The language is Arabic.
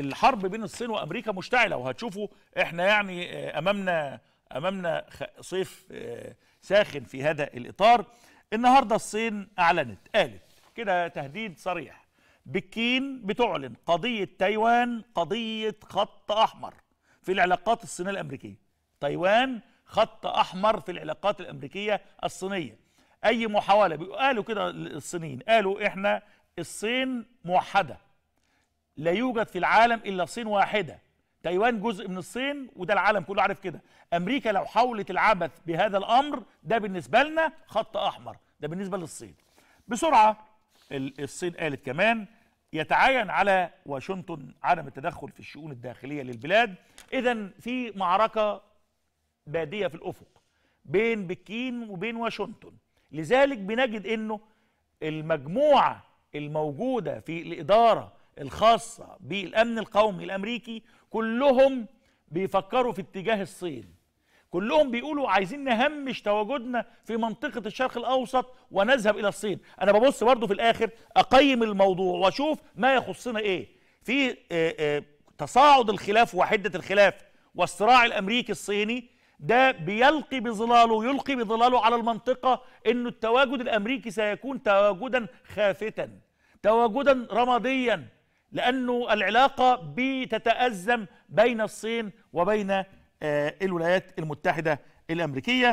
الحرب بين الصين وامريكا مشتعله، وهتشوفوا احنا يعني امامنا صيف ساخن في هذا الاطار. النهارده الصين اعلنت، قالت كده تهديد صريح، بكين بتعلن قضيه تايوان قضيه خط احمر في العلاقات الصينيه الامريكيه. تايوان خط احمر في العلاقات الامريكيه الصينيه. اي محاوله، قالوا كده الصينيين، قالوا احنا الصين موحده، لا يوجد في العالم الا صين واحده، تايوان جزء من الصين وده العالم كله عارف كده. امريكا لو حاولت العبث بهذا الامر ده بالنسبه لنا خط احمر، ده بالنسبه للصين. بسرعه الصين قالت كمان يتعين على واشنطن عدم التدخل في الشؤون الداخليه للبلاد. اذا في معركه باديه في الافق بين بكين وبين واشنطن، لذلك بنجد انه المجموعه الموجوده في الاداره الخاصه بالامن القومي الامريكي كلهم بيفكروا في اتجاه الصين، كلهم بيقولوا عايزين نهمش تواجدنا في منطقه الشرق الاوسط ونذهب الى الصين. انا ببص برضو في الاخر اقيم الموضوع واشوف ما يخصنا ايه. في تصاعد الخلاف وحده الخلاف والصراع الامريكي الصيني ده يلقي بظلاله على المنطقه، انه التواجد الامريكي سيكون تواجدا خافتا، تواجدا رماديا، لانه العلاقه بتتأزم بين الصين وبين الولايات المتحدة الأمريكية.